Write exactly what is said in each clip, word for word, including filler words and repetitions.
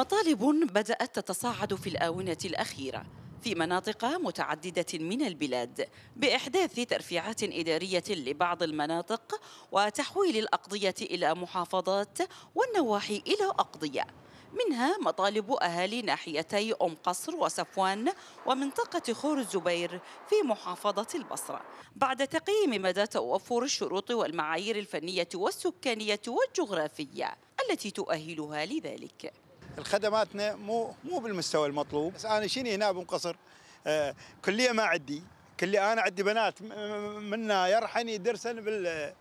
مطالب بدأت تتصاعد في الآونة الأخيرة في مناطق متعددة من البلاد بإحداث ترفيعات إدارية لبعض المناطق وتحويل الأقضية إلى محافظات والنواحي إلى أقضية، منها مطالب أهالي ناحيتي أم قصر وصفوان ومنطقة خور الزبير في محافظة البصرة، بعد تقييم مدى توفر الشروط والمعايير الفنية والسكانية والجغرافية التي تؤهلها لذلك. الخدماتنا مو مو بالمستوى المطلوب. بس انا شنو هنا بأم قصر آه كليه ما عندي، كليه انا عندي بنات منا يرحن يدرسن بال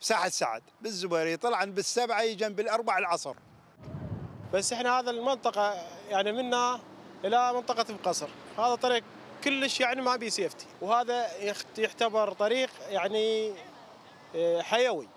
بساحه سعد بالزبيري، طلعن بالسبعه يجن بالاربع العصر. بس احنا هذا المنطقه يعني منا الى منطقه أم قصر هذا طريق كلش يعني ما بي سيفتي، وهذا يعتبر طريق يعني حيوي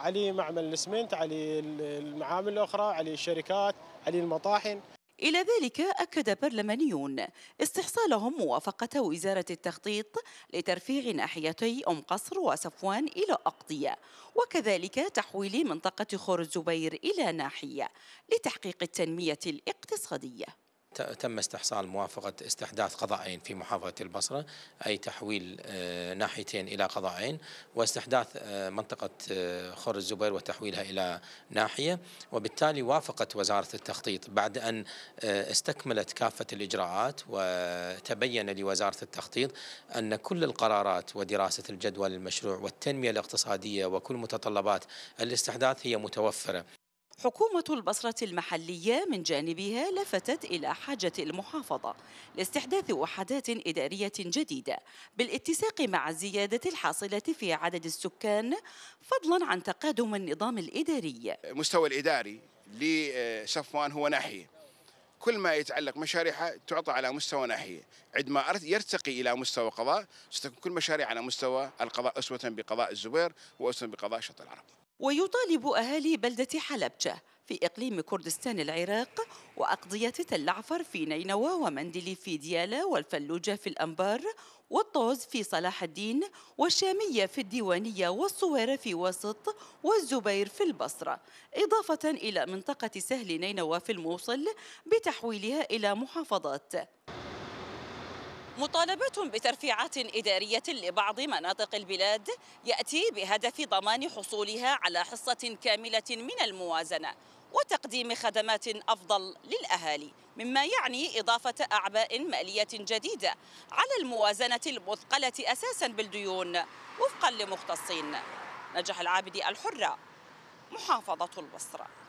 عليه معمل الاسمنت، عليه المعامل الأخرى، عليه الشركات، عليه المطاحن. إلى ذلك أكد برلمانيون استحصالهم موافقة وزارة التخطيط لترفيع ناحيتي أم قصر وصفوان إلى أقضية، وكذلك تحويل منطقة خور الزبير إلى ناحية لتحقيق التنمية الاقتصادية. تم استحصال موافقة استحداث قضاءين في محافظة البصرة، أي تحويل ناحيتين إلى قضاءين، واستحداث منطقة خور الزبير وتحويلها إلى ناحية. وبالتالي وافقت وزارة التخطيط بعد أن استكملت كافة الإجراءات، وتبين لوزارة التخطيط أن كل القرارات ودراسة الجدول المشروع والتنمية الاقتصادية وكل متطلبات الاستحداث هي متوفرة. حكومة البصرة المحلية من جانبها لفتت إلى حاجة المحافظة لاستحداث وحدات إدارية جديدة بالاتساق مع الزيادة الحاصلة في عدد السكان، فضلا عن تقادم النظام الإداري. المستوى الإداري لصفوان هو ناحية، كل ما يتعلق مشاريعها تعطى على مستوى ناحية، عندما يرتقي إلى مستوى قضاء ستكون كل مشاريع على مستوى القضاء، أسوة بقضاء الزبير وأسوة بقضاء شط العرب. ويطالب أهالي بلدة حلبجة في إقليم كردستان العراق وأقضية تلعفر في نينوى ومندلي في ديالى والفلوجة في الأنبار والطوز في صلاح الدين والشامية في الديوانية والصويرة في وسط والزبير في البصرة، إضافة إلى منطقة سهل نينوى في الموصل بتحويلها إلى محافظات. مطالبة بترفيعات إدارية لبعض مناطق البلاد يأتي بهدف ضمان حصولها على حصة كاملة من الموازنة وتقديم خدمات أفضل للأهالي، مما يعني إضافة أعباء مالية جديدة على الموازنة المثقلة أساساً بالديون وفقاً لمختصين. نجاح العبيدي، الحرة، محافظة البصرة.